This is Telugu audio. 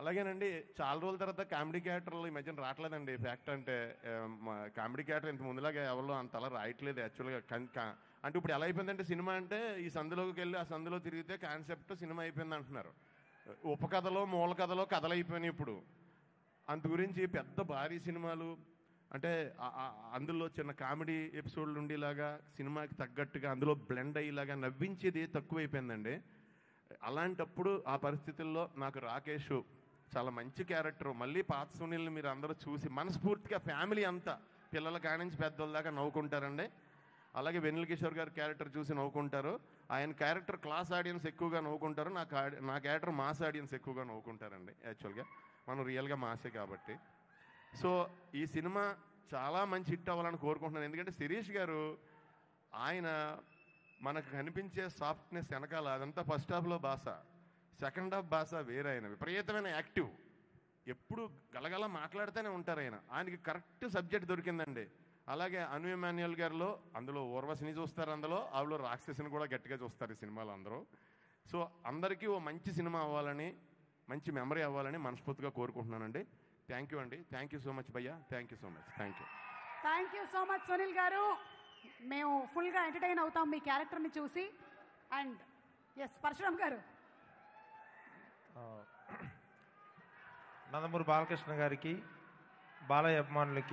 అలాగేనండి. చాలా రోజుల తర్వాత కామెడీ క్యారెక్టర్లు ఈ మధ్యన రావట్లేదండి. ఫ్యాక్ట్ అంటే కామెడీ క్యారెక్టర్ ఇంత ముందులాగా ఎవరో అంత అలా రాయట్లేదు యాక్చువల్గా. అంటే ఇప్పుడు ఎలా అయిపోయిందంటే సినిమా అంటే ఈ సందులోకి వెళ్ళి ఆ సందులో తిరిగితే కాన్సెప్ట్ సినిమా అయిపోయింది అంటున్నారు. ఉపకథలో మూల కథలో కథలు అయిపోయినాయి ఇప్పుడు. అందు గురించి పెద్ద భారీ సినిమాలు అంటే అందులో చిన్న కామెడీ ఎపిసోడ్లు ఉండేలాగా సినిమాకి తగ్గట్టుగా అందులో బ్లెండ్ అయ్యేలాగా నవ్వించేది తక్కువైపోయిందండి. అలాంటప్పుడు ఆ పరిస్థితుల్లో నాకు రాకేష్ చాలా మంచి క్యారెక్టర్. మళ్ళీ పాత సునీల్ని మీరు అందరూ చూసి మనస్ఫూర్తిగా ఫ్యామిలీ అంతా పిల్లల కానించి పెద్దోళ్ళ దాకా నవ్వుకుంటారండి. అలాగే వెన్నెల కిషోర్ గారి క్యారెక్టర్ చూసి నవ్వుకుంటారు. ఆయన క్యారెక్టర్ క్లాస్ ఆడియన్స్ ఎక్కువగా నవ్వుకుంటారు. నా క్యారెక్టర్ మాస్ ఆడియన్స్ ఎక్కువగా నవ్వుకుంటారండి. యాక్చువల్గా మనం రియల్గా మాసే కాబట్టి. సో ఈ సినిమా చాలా మంచి హిట్ అవ్వాలని కోరుకుంటున్నాను. ఎందుకంటే శిరీష్ గారు ఆయన మనకు కనిపించే సాఫ్ట్నెస్ వెనకాల అదంతా ఫస్ట్ హాఫ్లో భాష, సెకండ్ హాఫ్ భాష వేరే. ఆయన విపరీతమైన యాక్టివ్, ఎప్పుడు గలగల మాట్లాడుతూనే ఉంటారు. ఆయనకి కరెక్ట్ సబ్జెక్ట్ దొరికిందండి. అలాగే అను ఎమాన్యుయల్ గారిలో అందులో ఊర్వశిని చూస్తారు, అందులో ఆవిలో రాక్షసిని కూడా గట్టిగా చూస్తారు ఈ సినిమాలో అందరూ. సో అందరికీ ఓ మంచి సినిమా అవ్వాలని, మంచి మెమరీ అవ్వాలని మనస్ఫూర్తిగా కోరుకుంటున్నానండి. థ్యాంక్ యూ అండి. థ్యాంక్ యూ సో మచ్ భయ్యా. Thank you so much. Thank you. Thank you so much Sunil గారు. మేము ఫుల్గా ఎంటర్టైన్ అవుతాం మీ క్యారెక్టర్ని చూసి. అండ్ ఎస్ పరశురామ్ గారు, నందమూరి బాలకృష్ణ గారికి, బాలయ్య అభిమానులకి